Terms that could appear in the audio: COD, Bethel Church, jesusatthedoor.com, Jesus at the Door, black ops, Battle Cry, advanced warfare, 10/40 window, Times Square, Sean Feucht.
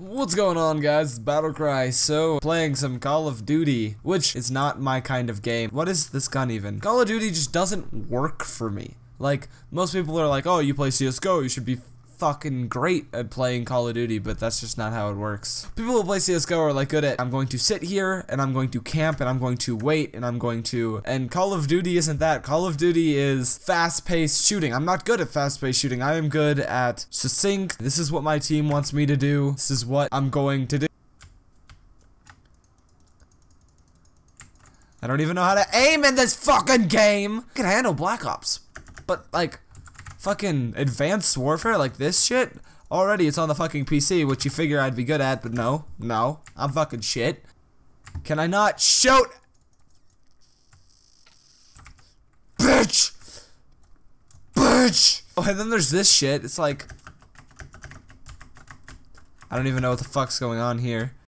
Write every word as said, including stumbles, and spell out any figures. What's going on, guys? It's Battlecry. So, playing some Call of Duty, which is not my kind of game. What is this gun even? Call of Duty just doesn't work for me. Like, most people are like, oh, you play C S G O, you should be fucking great at playing Call of Duty, but that's just not how it works. People who play C S G O are like good at, I'm going to sit here, and I'm going to camp, and I'm going to wait, and I'm going to, and Call of Duty isn't that. Call of Duty is fast-paced shooting. I'm not good at fast-paced shooting. I am good at succinct. This is what my team wants me to do. This is what I'm going to do. I don't even know how to aim in this fucking game. I can handle Black Ops, but like, fucking Advanced Warfare, like this shit? Already it's on the fucking P C, which you figure I'd be good at, but no, no, I'm fucking shit. Can I not shoot? Bitch! Bitch! Oh, and then there's this shit, it's like, I don't even know what the fuck's going on here.